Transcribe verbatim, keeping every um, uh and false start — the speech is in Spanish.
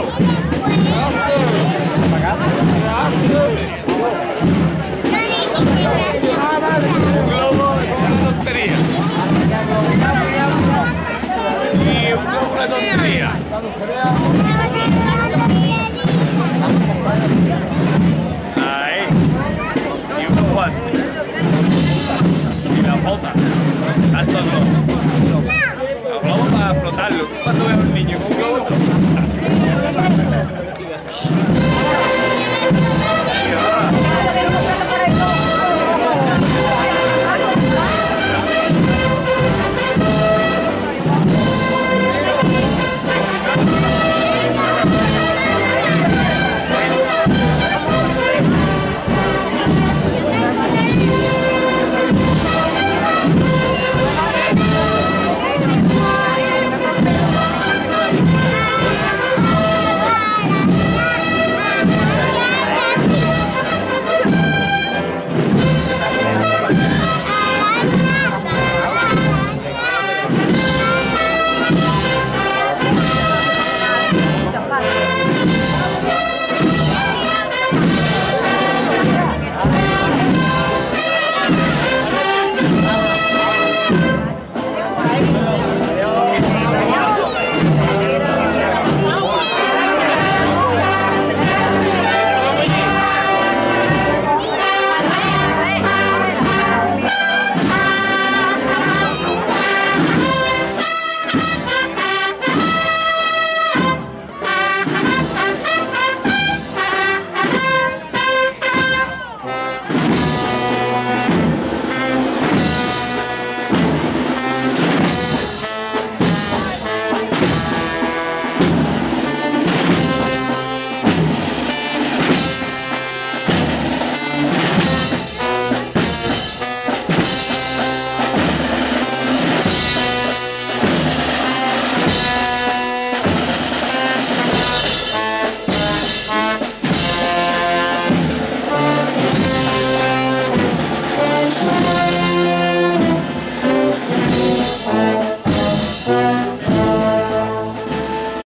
Hablamos para explotarlo. ¿Cuándo ves a un niño con un globo?